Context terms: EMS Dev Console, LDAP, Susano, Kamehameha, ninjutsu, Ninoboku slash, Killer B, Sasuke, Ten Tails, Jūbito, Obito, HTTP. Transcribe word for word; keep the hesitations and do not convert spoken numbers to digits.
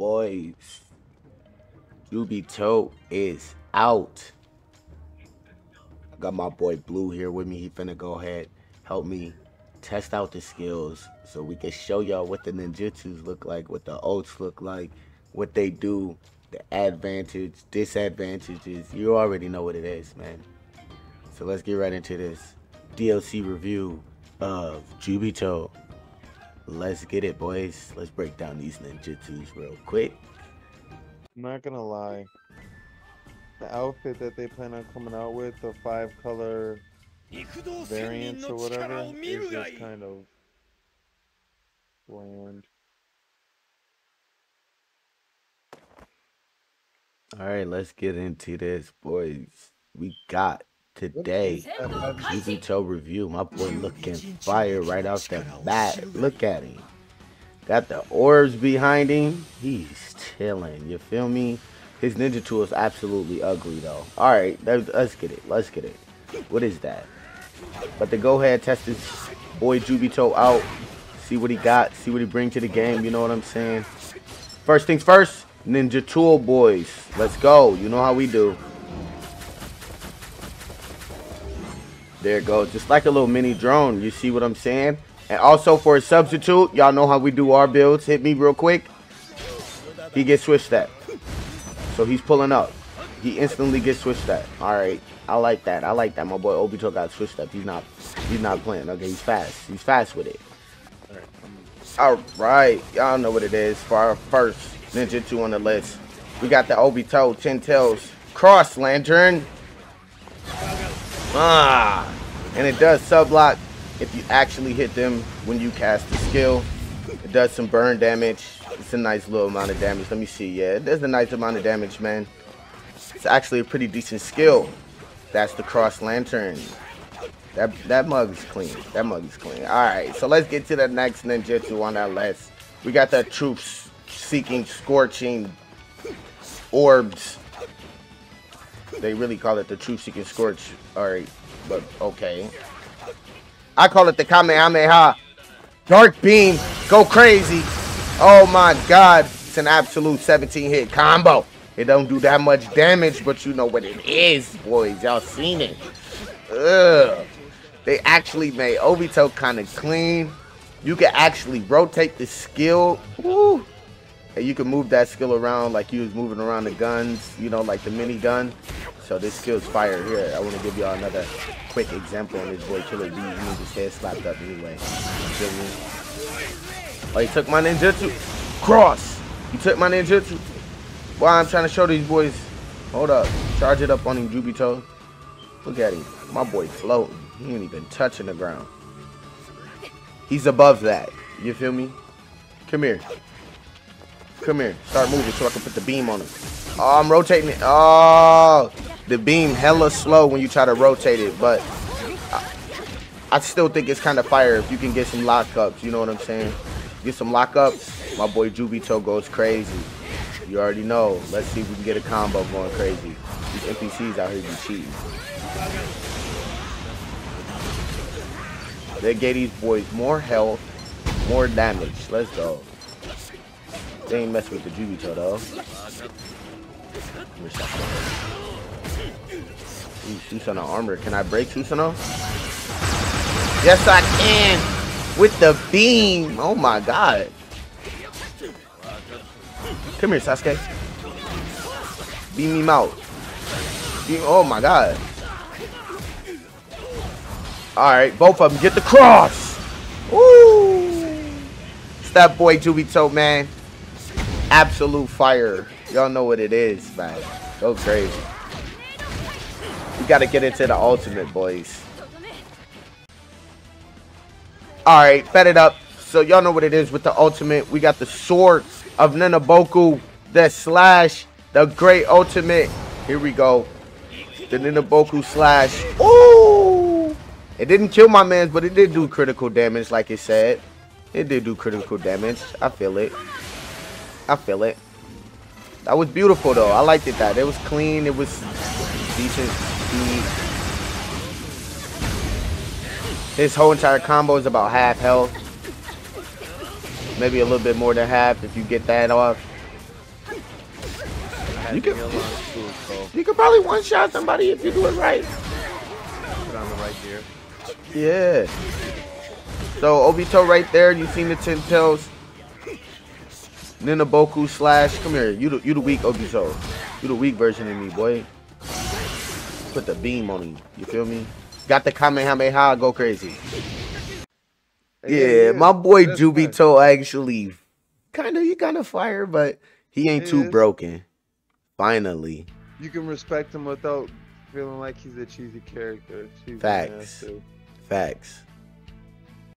boys. Jūbito is out. I got my boy Blue here with me. He finna go ahead, help me test out the skills so we can show y'all what the ninjutsus look like, what the ults look like, what they do, the advantage, disadvantages. You already know what it is, man. So let's get right into this D L C review of Jūbito. Let's get it, boys. Let's break down these ninjutsus real quick. I'm not gonna lie, the outfit that they plan on coming out with, the five color variants or whatever, is just kind of bland. All right, let's get into this, boys. We got today Jūbito review. My boy looking fire right out the bat. Look at him. Got the orbs behind him. He's chilling. You feel me? His ninja tool is absolutely ugly though. All right, let's get it. Let's get it. What is that? But to go ahead, test this boy Jūbito out. See what he got. See what he bring to the game. You know what I'm saying? First things first. Ninja tool, boys. Let's go. You know how we do. There it goes. Just like a little mini drone. You see what I'm saying? And also for a substitute, y'all know how we do our builds. Hit me real quick. He gets switched at. So he's pulling up. He instantly gets switched at. Alright. I like that. I like that. My boy Obito got switched up. He's not he's not playing. Okay, he's fast. He's fast with it. Alright. Y'all know what it is for our first ninjutsu on the list. We got the Obito Ten Tails Cross Lantern. Ah, and it does sub-block if you actually hit them when you cast the skill. It does some burn damage. It's a nice little amount of damage. Let me see. Yeah, it does a nice amount of damage, man. It's actually a pretty decent skill. That's the Cross Lantern. That, that mug is clean. That mug is clean. Alright, so let's get to the next ninjutsu on our list. We got the Troops Seeking Scorching Orbs. They really call it the Truth Seeking Scorch. Alright, but okay. I call it the Kamehameha. Dark Beam. Go crazy. Oh my god. It's an absolute seventeen hit combo. It don't do that much damage, but you know what it is, boys. Y'all seen it. Ugh. They actually made Obito kind of clean. You can actually rotate the skill. Woo. And you can move that skill around like you was moving around the guns, you know, like the mini gun. So this skill's fire here. I want to give y'all another quick example on this boy Killer B. He needs his head slapped up anyway. You feel me? Oh, he took my ninjutsu. Cross! He took my ninjutsu. Boy, I'm trying to show these boys. Hold up. Charge it up on him, Jūbito. Look at him. My boy floating. He ain't even touching the ground. He's above that. You feel me? Come here. Come here. Start moving so I can put the beam on him. Oh, I'm rotating it. Oh, the beam hella slow when you try to rotate it, but I, I still think it's kind of fire if you can get some lockups. You know what I'm saying? Get some lockups. My boy Jūbito goes crazy. You already know. Let's see if we can get a combo going crazy. These N P Cs out here be cheating. They gave these boys more health, more damage. Let's go. They ain't messing with the Jūbito though. Ooh, Susano armor. Can I break Susano? Yes, I can! With the beam! Oh my god. Come here, Sasuke. Beam him out. Beam oh my god. Alright, both of them. Get the cross! Ooh! It's that boy Jūbito, man. Absolute fire. Y'all know what it is, man. Go crazy. We gotta get into the ultimate, boys. Alright, fed it up. So y'all know what it is with the ultimate. We got the sword of Ninoboku, the slash, the great ultimate. Here we go. The Ninoboku slash. Ooh! It didn't kill my man, but it did do critical damage, like it said. It did do critical damage. I feel it. I feel it. That was beautiful though. I liked it that. It was clean. It was decent speed. His whole entire combo is about half health. Maybe a little bit more than half if you get that off. had you can, heal on food, so. You could probably one-shot somebody if you do it right. Put on the right gear. Yeah. So, Obito right there. You seen the Ten Tails. Ninoboku slash. Come here. You the, you the weak Obito. You the weak version of me, boy. Put the beam on him. You feel me? Got the Kamehameha. Go crazy. Yeah, yeah, my boy Jūbito nice. Actually kind of, he kind of fire, but he ain't yeah. too broken. Finally. You can respect him without feeling like he's a cheesy character. Cheesy Facts. Nasty. Facts.